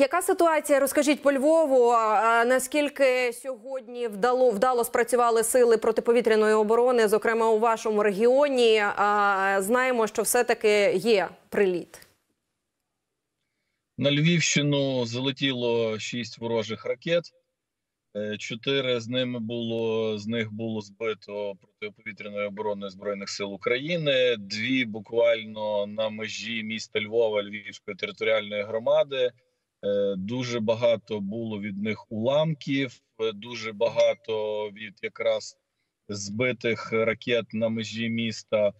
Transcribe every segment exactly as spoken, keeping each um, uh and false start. Яка ситуація, розкажіть, по Львову? Наскільки сьогодні вдало, вдало спрацювали сили протиповітряної оборони, зокрема у вашому регіоні? Знаємо, що все-таки є приліт. На Львівщину залетіло шість ворожих ракет. Чотири з ними було, з них було збито протиповітряною обороною Збройних сил України. Дві буквально на межі міста Львова, Львівської територіальної громади. Дуже багато було від них уламків, дуже багато від якраз збитих ракет на межі міста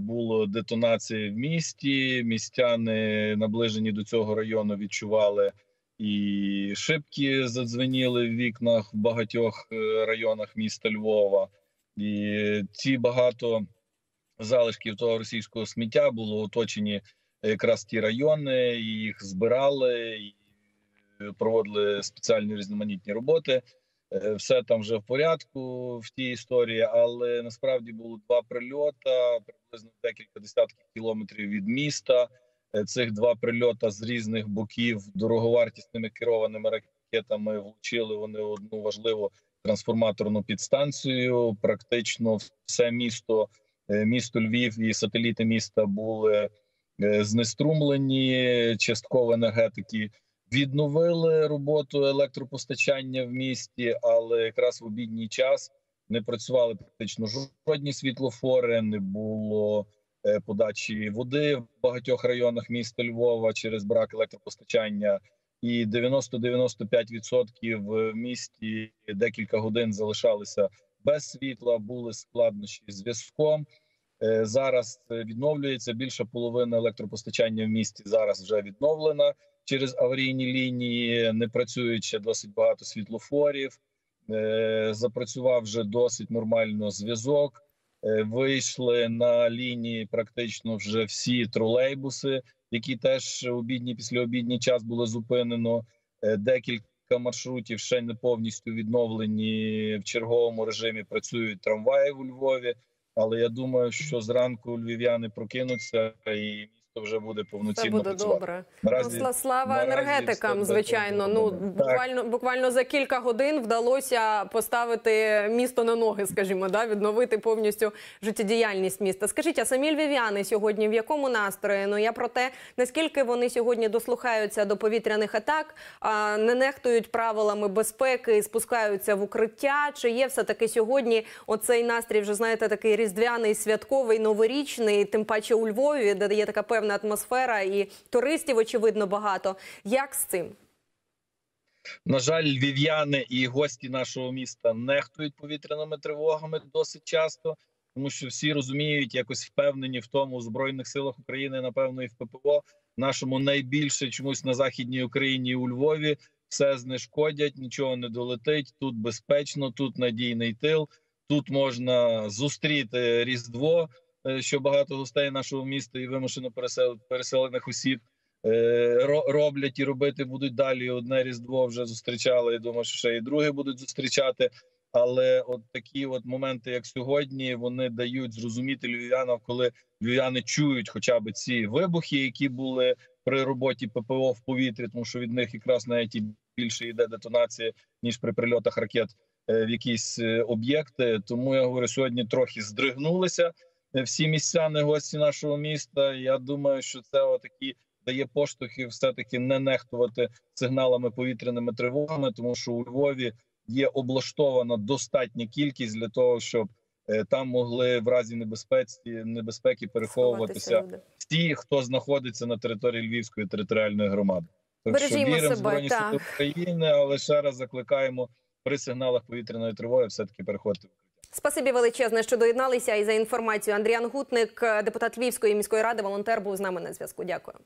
було детонації в місті. Містяни, наближені до цього району, відчували, і шибки задзвеніли в вікнах в багатьох районах міста Львова. І ці багато залишків того російського сміття було оточені якраз ті райони, і їх збирали, і проводили спеціальні різноманітні роботи. Все там вже в порядку в тій історії, але насправді було два прильота, приблизно декілька десятків кілометрів від міста. Цих два прильота з різних боків дороговартісними керованими ракетами влучили вони одну важливу трансформаторну підстанцію. Практично все місто, місто Львів і сателіти міста були знеструмлені, частково енергетики відновили роботу електропостачання в місті, але якраз в обідній час не працювали практично жодні світлофори, не було подачі води в багатьох районах міста Львова через брак електропостачання. І дев'яносто - дев'яносто п'ять відсотків в місті декілька годин залишалися без світла, були складнощі з зв'язком. Зараз відновлюється, більша половина електропостачання в місті зараз вже відновлена. Через аварійні лінії не працює ще досить багато світлофорів, запрацював вже досить нормально зв'язок. Вийшли на лінії практично вже всі тролейбуси, які теж обідні, післяобідній час було зупинено. Декілька маршрутів ще не повністю відновлені в черговому режимі. Працюють трамваї у Львові, але я думаю, що зранку львів'яни прокинуться і вже буде повноцінно. Це буде працювати. Добре. Наразі, ну, слава наразі енергетикам, звичайно. Ну, буквально, буквально за кілька годин вдалося поставити місто на ноги, скажімо, да? Відновити повністю життєдіяльність міста. Скажіть, а самі львів'яни сьогодні в якому настрої? Ну, я про те, наскільки вони сьогодні дослухаються до повітряних атак, не нехтують правилами безпеки, спускаються в укриття. Чи є все-таки сьогодні оцей настрій, вже знаєте, такий різдвяний, святковий, новорічний, тим паче у Львові, де є така певна атмосфера і туристів, очевидно, багато. Як з цим? На жаль, львів'яни і гості нашого міста нехтують повітряними тривогами досить часто, тому що всі розуміють, якось впевнені в тому, у Збройних силах України, напевно, і в ППО, нашому найбільше чомусь на Західній Україні і у Львові, все знешкодять, нічого не долетить, тут безпечно, тут надійний тил, тут можна зустріти Різдво, що багато гостей нашого міста і вимушено переселених осіб роблять і робити будуть далі. Одне Різдво вже зустрічали, я думаю, що ще і друге будуть зустрічати. Але от такі от моменти, як сьогодні, вони дають зрозуміти львів'янам, коли львів'яни чують хоча б ці вибухи, які були при роботі ППО в повітрі, тому що від них якраз навіть більше йде детонація, ніж при прильотах ракет в якісь об'єкти. Тому, я говорю, сьогодні трохи здригнулися всі містяни, гості нашого міста. Я думаю, що це отакі дає поштовхи все-таки не нехтувати сигналами повітряними тривогами, тому що у Львові є облаштована достатня кількість для того, щоб там могли в разі небезпеці, небезпеки переховуватися ті, хто знаходиться на території Львівської територіальної громади. Так що віримо в Збройні Сили України, але ще раз закликаємо при сигналах повітряної тривоги все-таки переходити. Спасибі величезне, що доєдналися. І за інформацію, Андріян Гутник, депутат Львівської міської ради, волонтер, був з нами на зв'язку. Дякую.